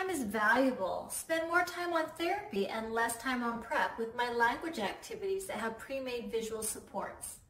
time is valuable. Spend more time on therapy and less time on prep with my language activities that have pre-made visual supports.